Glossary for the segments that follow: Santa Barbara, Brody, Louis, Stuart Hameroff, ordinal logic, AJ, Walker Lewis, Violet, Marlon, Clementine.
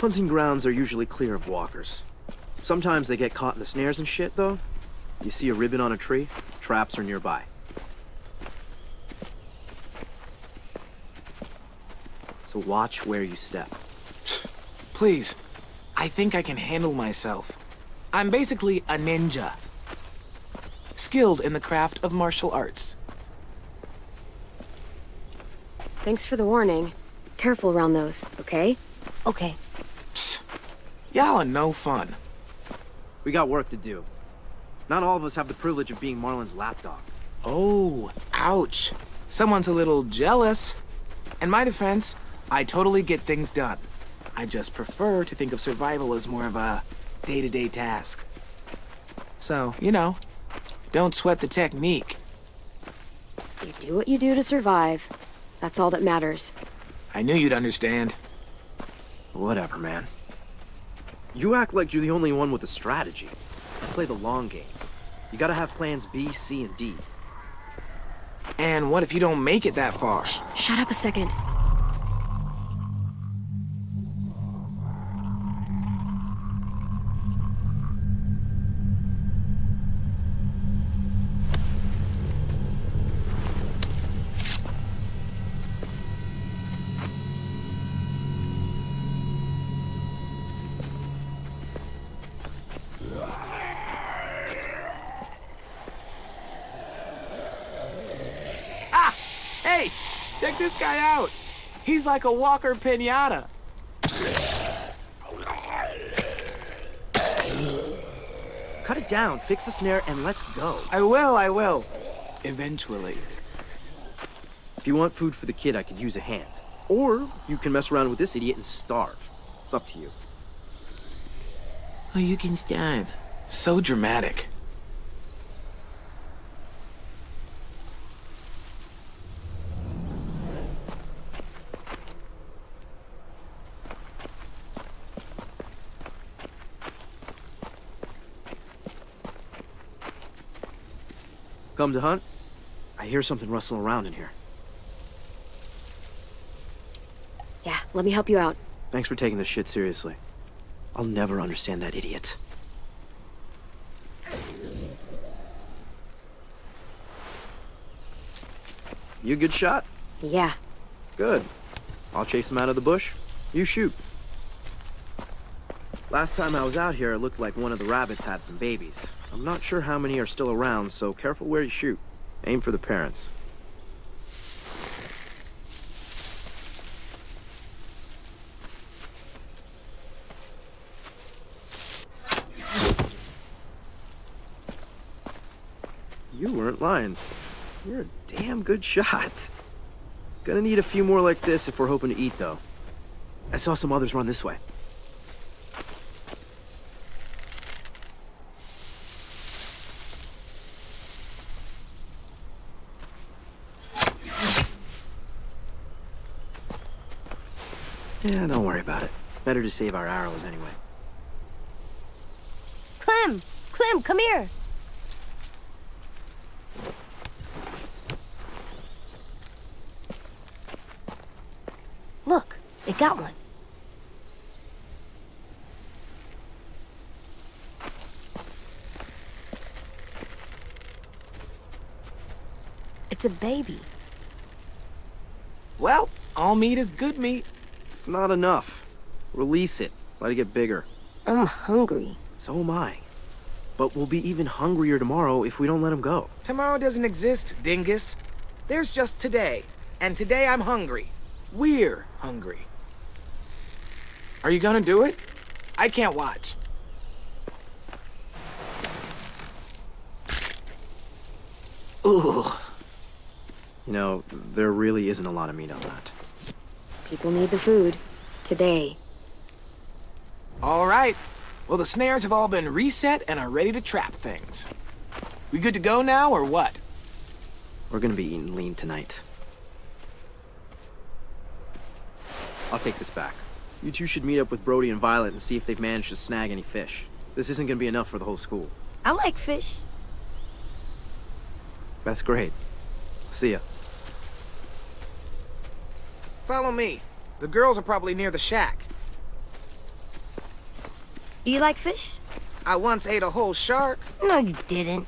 Hunting grounds are usually clear of walkers. Sometimes they get caught in the snares and shit, though. You see a ribbon on a tree, traps are nearby. So watch where you step. Please. I think I can handle myself. I'm basically a ninja. Skilled in the craft of martial arts. Thanks for the warning. Careful around those, okay? Okay. Psst. Y'all are no fun. We got work to do. Not all of us have the privilege of being Marlon's lapdog. Oh, ouch. Someone's a little jealous. In my defense, I totally get things done. I just prefer to think of survival as more of a day-to-day task. So, you know, don't sweat the technique. You do what you do to survive. That's all that matters. I knew you'd understand. Whatever, man. You act like you're the only one with a strategy. I play the long game. You gotta have plans B, C, and D. And what if you don't make it that far? Shut up a second. Check this guy out. He's like a walker pinata. Cut it down, fix the snare, and let's go. I will. Eventually. If you want food for the kid, I could use a hand. Or you can mess around with this idiot and starve. It's up to you. Oh, you can starve. So dramatic. Come to hunt? I hear something rustle around in here. Yeah, let me help you out. Thanks for taking this shit seriously. I'll never understand that idiot. You a good shot? Yeah. Good. I'll chase him out of the bush. You shoot. Last time I was out here, it looked like one of the rabbits had some babies. I'm not sure how many are still around, so careful where you shoot. Aim for the parents. You weren't lying. You're a damn good shot. Gonna need a few more like this if we're hoping to eat, though. I saw some others run this way. Yeah, don't worry about it. Better to save our arrows anyway. Clem! Clem, come here! Look, it got one. It's a baby. Well, all meat is good meat. It's not enough. Release it. Let it get bigger. I'm hungry. So am I. But we'll be even hungrier tomorrow if we don't let him go. Tomorrow doesn't exist, dingus. There's just today. And today I'm hungry. We're hungry. Are you gonna do it? I can't watch. Ooh. You know, there really isn't a lot of meat on that. People need the food. Today. All right. Well, the snares have all been reset and are ready to trap things. We good to go now, or what? We're gonna be eating lean tonight. I'll take this back. You two should meet up with Brody and Violet and see if they've managed to snag any fish. This isn't gonna be enough for the whole school. I like fish. That's great. See ya. Follow me. The girls are probably near the shack. Do you like fish? I once ate a whole shark. No, you didn't.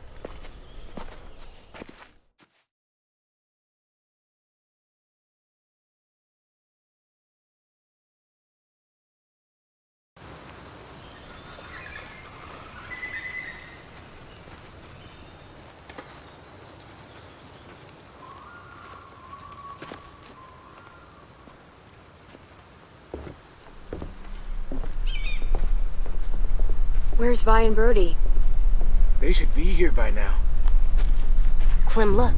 Where's Vi and Brody? They should be here by now. Clem, look.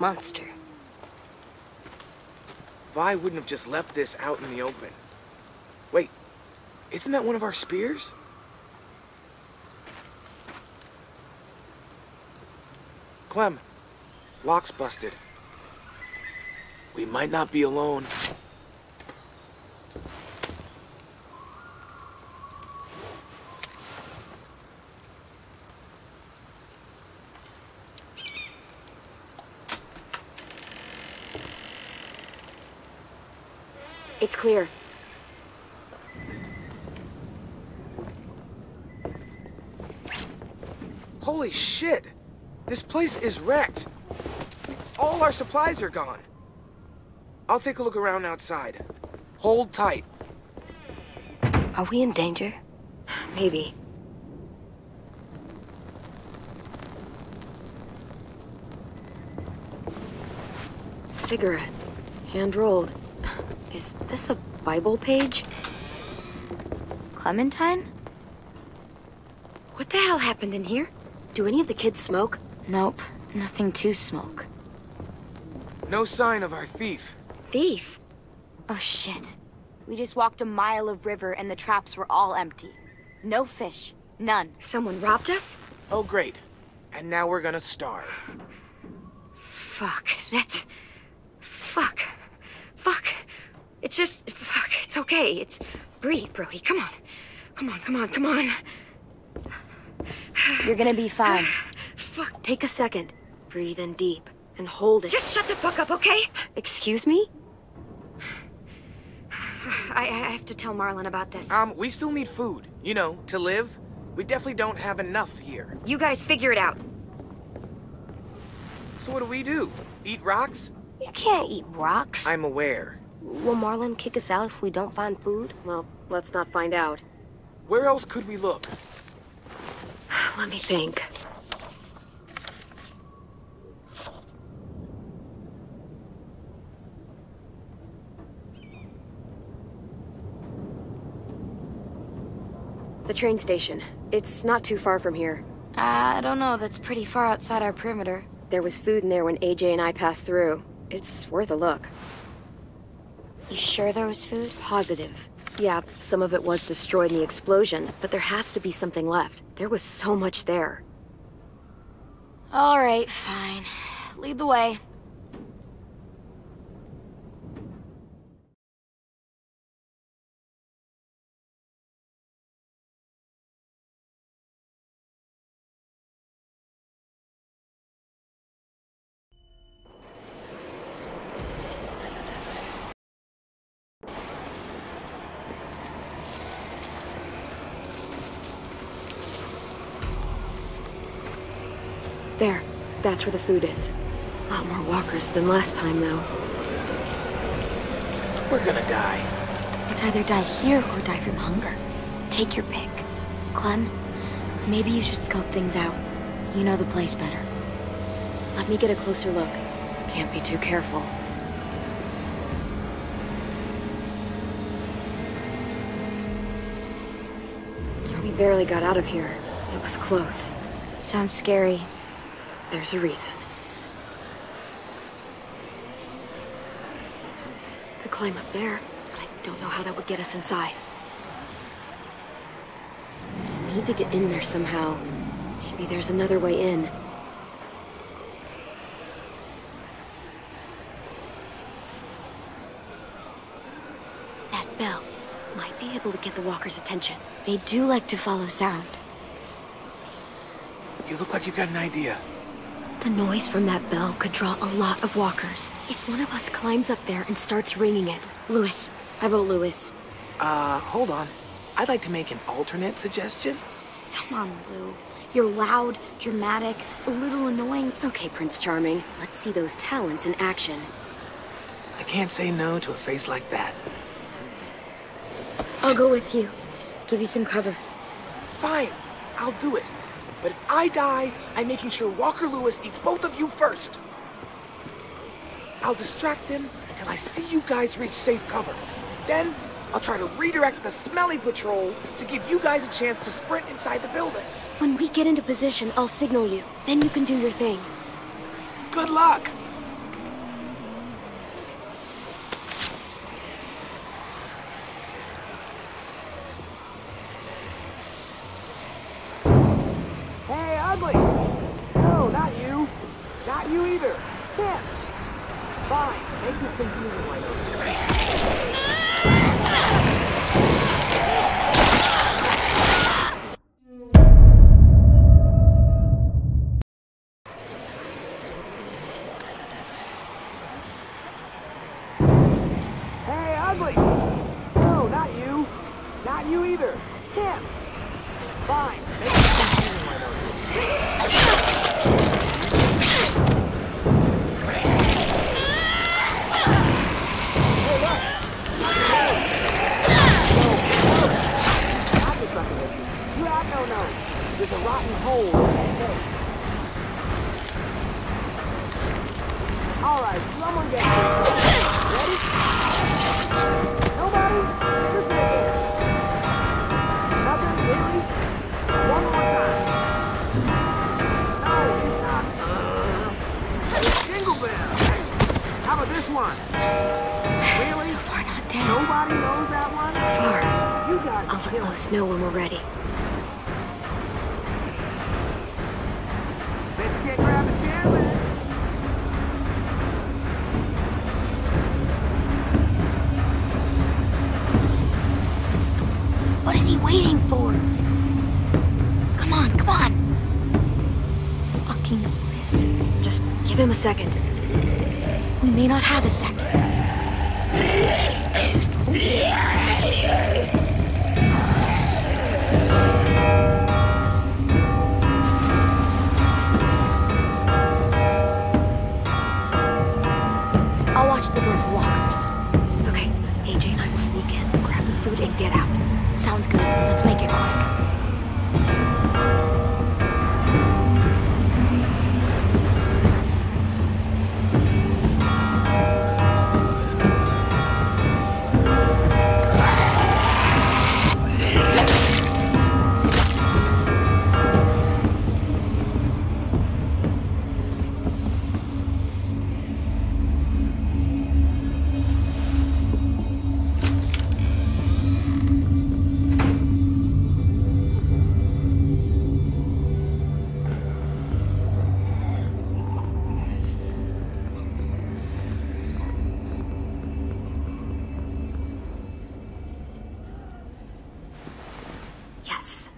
Monster. Vi wouldn't have just left this out in the open. Wait, isn't that one of our spears? Clem, lock's busted. We might not be alone. It's clear. Holy shit! This place is wrecked. All our supplies are gone. I'll take a look around outside. Hold tight. Are we in danger? Maybe. Cigarette. Hand-rolled. Is this a Bible page? Clementine? What the hell happened in here? Do any of the kids smoke? Nope. Nothing to smoke. No sign of our thief. Thief? Oh, shit. We just walked a mile of river and the traps were all empty. No fish. None. Someone robbed us? Oh, great. And now we're gonna starve. Fuck. That's... Fuck. Fuck. It's just... Fuck. It's okay. It's... Breathe, Brody. Come on. Come on, come on, come on. You're gonna be fine. Fuck. Take a second. Breathe in deep. And hold it. Just shut the fuck up, okay? Excuse me? I have to tell Marlon about this. We still need food, you know, to live. We definitely don't have enough here. You guys figure it out. So what do? Eat rocks? You can't eat rocks. I'm aware. Will Marlon kick us out if we don't find food? Well, let's not find out. Where else could we look? Let me think. The train station. It's not too far from here. I don't know. That's pretty far outside our perimeter. There was food in there when AJ and I passed through. It's worth a look. You sure there was food? Positive. Yeah, some of it was destroyed in the explosion, but there has to be something left. There was so much there. All right, fine. Lead the way. There. That's where the food is. A lot more walkers than last time, though. We're gonna die. Let's either die here or die from hunger. Take your pick. Clem, maybe you should scope things out. You know the place better. Let me get a closer look. Can't be too careful. We barely got out of here. It was close. Sounds scary. There's a reason. Could climb up there, but I don't know how that would get us inside. I need to get in there somehow. Maybe there's another way in. That bell might be able to get the walkers' attention. They do like to follow sound. You look like you've got an idea. The noise from that bell could draw a lot of walkers. If one of us climbs up there and starts ringing it... Louis. I vote Louis. Hold on. I'd like to make an alternate suggestion. Come on, Lou. You're loud, dramatic, a little annoying. Okay, Prince Charming. Let's see those talents in action. I can't say no to a face like that. I'll go with you. Give you some cover. Fine. I'll do it. But if I die, I'm making sure Walker Lewis eats both of you first. I'll distract him until I see you guys reach safe cover. Then, I'll try to redirect the smelly patrol to give you guys a chance to sprint inside the building. When we get into position, I'll signal you. Then you can do your thing. Good luck! Hey, ugly! No, not you. Not you either. Him! Fine, make me think you were like... Give him a second. We may not have a second. I'll watch the door for walkers. Okay, AJ and I will sneak in, grab the food, and get out. Sounds good. Let's make it quick.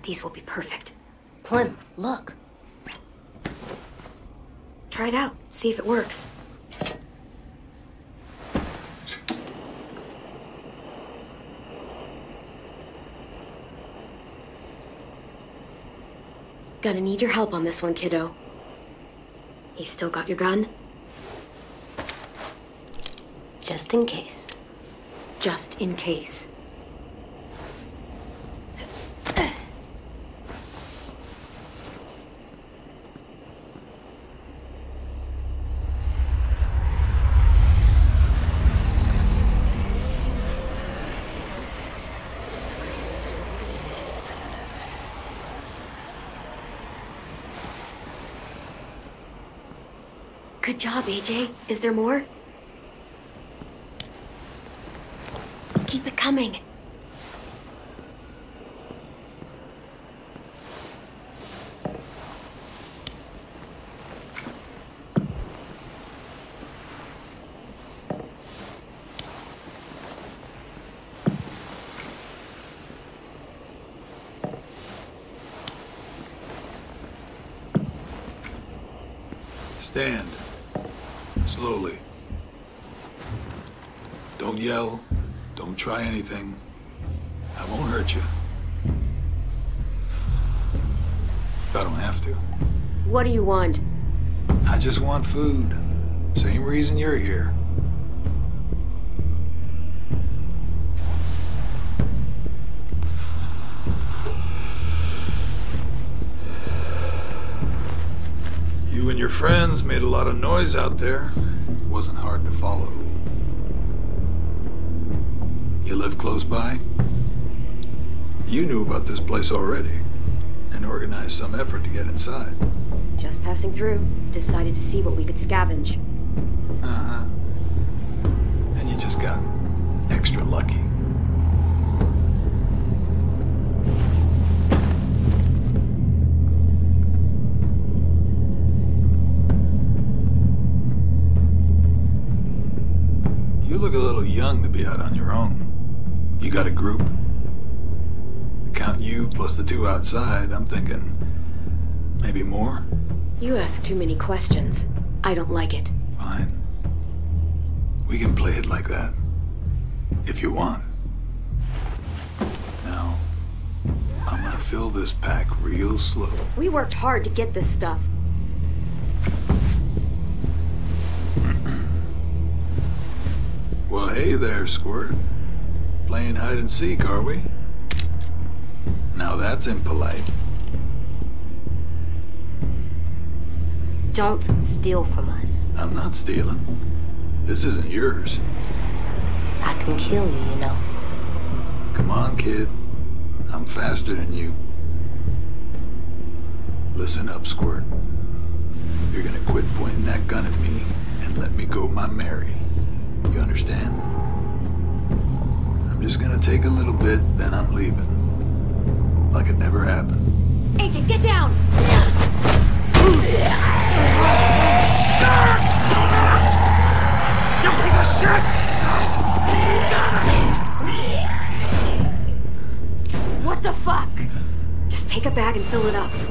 These will be perfect. Clem, look. Try it out. See if it works. Gonna need your help on this one, kiddo. You still got your gun? Just in case. Just in case. Good job, AJ. Is there more? Keep it coming. Stand. Slowly. Don't yell. Don't try anything. I won't hurt you. If I don't have to. What do you want? I just want food. Same reason you're here. You and your friends made a lot of noise out there. It wasn't hard to follow. You live close by? You knew about this place already and organized some effort to get inside. Just passing through. Decided to see what we could scavenge. Uh-huh. And you just got extra lucky. You look a little young to be out on your own. You got a group? Count you plus the two outside, I'm thinking maybe more? You ask too many questions. I don't like it. Fine. We can play it like that. If you want. Now, I'm gonna fill this pack real slow. We worked hard to get this stuff. Well, hey there, Squirt. Playing hide and seek, are we? Now that's impolite. Don't steal from us. I'm not stealing. This isn't yours. I can kill you, you know. Come on, kid. I'm faster than you. Listen up, Squirt. You're gonna quit pointing that gun at me and let me go my merry. You understand? I'm just gonna take a little bit, then I'm leaving. Like it never happened. AJ, get down! You piece of shit! What the fuck? Just take a bag and fill it up.